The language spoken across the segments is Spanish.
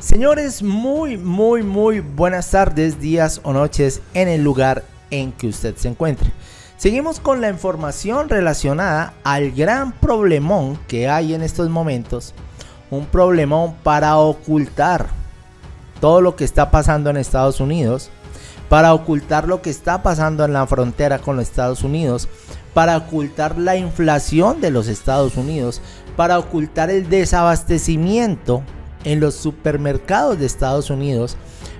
Señores, muy buenas tardes, días o noches en el lugar en que usted se encuentre. Seguimos con la información relacionada al gran problemón que hay en estos momentos. Un problemón para ocultar todo lo que está pasando en Estados Unidos, para ocultar lo que está pasando en la frontera con los Estados Unidos, para ocultar la inflación de los Estados Unidos, para ocultar el desabastecimiento en los supermercados de Estados Unidos,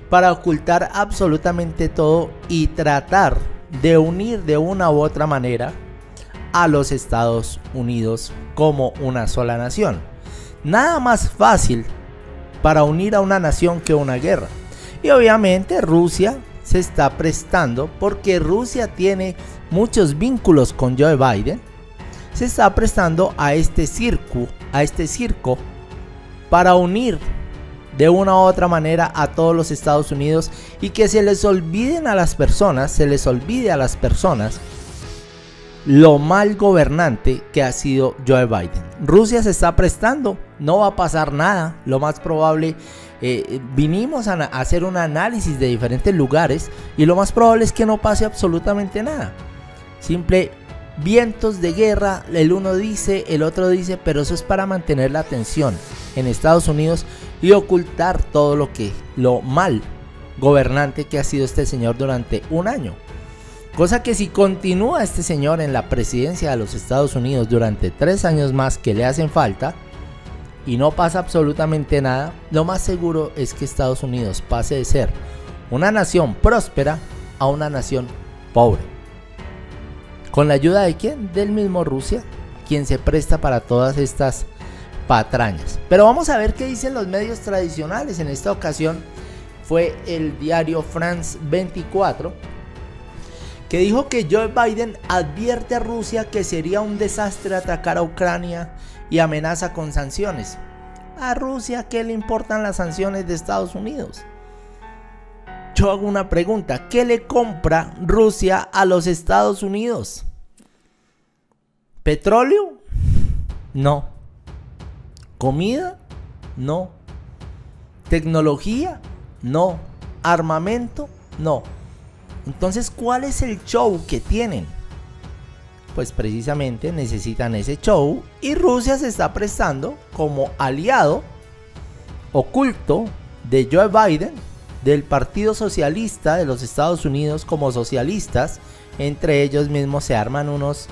para ocultar absolutamente todo y tratar de unir de una u otra manera a los Estados Unidos como una sola nación. Nada más fácil para unir a una nación que una guerra. Y obviamente Rusia se está prestando, porque Rusia tiene muchos vínculos con Joe Biden, se está prestando a este circo para unir de una u otra manera a todos los Estados Unidos y que se les olvide a las personas lo mal gobernante que ha sido Joe Biden. Rusia se está prestando, no va a pasar nada, lo más probable. Vinimos a hacer un análisis de diferentes lugares y lo más probable es que no pase absolutamente nada. Simple vientos de guerra, el uno dice, el otro dice, pero eso es para mantener la atención en Estados Unidos y ocultar todo lo mal gobernante que ha sido este señor durante un año. Cosa que si continúa este señor en la presidencia de los Estados Unidos durante 3 años más que le hacen falta y no pasa absolutamente nada, lo más seguro es que Estados Unidos pase de ser una nación próspera a una nación pobre. ¿Con la ayuda de quién? Del mismo Rusia, quien se presta para todas estas patrañas. Pero vamos a ver qué dicen los medios tradicionales. En esta ocasión fue el diario France 24, que dijo que Joe Biden advierte a Rusia que sería un desastre atacar a Ucrania y amenaza con sanciones. A Rusia, ¿qué le importan las sanciones de Estados Unidos? Yo hago una pregunta: ¿qué le compra Rusia a los Estados Unidos? ¿Petróleo? No. ¿Comida? No. ¿Tecnología? No. ¿Armamento? No. Entonces, ¿cuál es el show que tienen? Pues precisamente necesitan ese show, y Rusia se está prestando como aliado oculto de Joe Biden, del Partido Socialista de los Estados Unidos. Como socialistas, entre ellos mismos se arman unos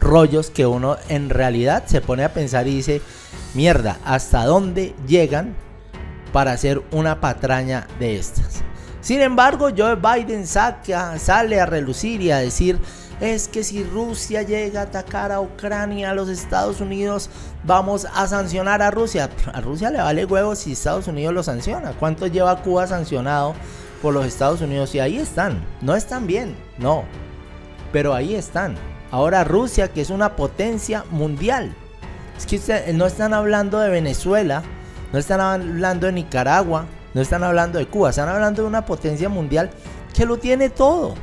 rollos que uno en realidad se pone a pensar y dice: mierda, ¿hasta dónde llegan para hacer una patraña de estas? Sin embargo, Joe Biden sale a relucir y a decir: es que si Rusia llega a atacar a Ucrania, a los Estados Unidos, vamos a sancionar a Rusia. A Rusia le vale huevo si Estados Unidos lo sanciona. ¿Cuánto lleva Cuba sancionado por los Estados Unidos? Y ahí están. No están bien, no, pero ahí están. Ahora Rusia, que es una potencia mundial. Es que ustedes no están hablando de Venezuela, no están hablando de Nicaragua, no están hablando de Cuba, están hablando de una potencia mundial que lo tiene todo.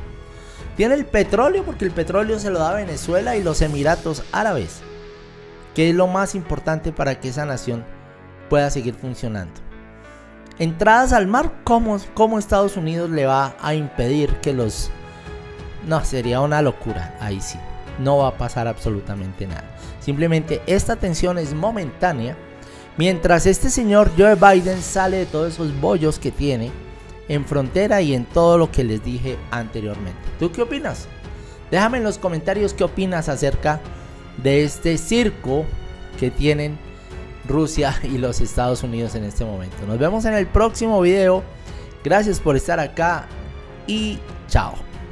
Tiene el petróleo, porque el petróleo se lo da a Venezuela y los Emiratos Árabes, que es lo más importante para que esa nación pueda seguir funcionando. Entradas al mar, ¿cómo Estados Unidos le va a impedir que los...? No, sería una locura, ahí sí. No va a pasar absolutamente nada. Simplemente esta tensión es momentánea, mientras este señor Joe Biden sale de todos esos bollos que tiene en frontera y en todo lo que les dije anteriormente. ¿Tú qué opinas? Déjame en los comentarios qué opinas acerca de este circo que tienen Rusia y los Estados Unidos en este momento. Nos vemos en el próximo video. Gracias por estar acá y chao.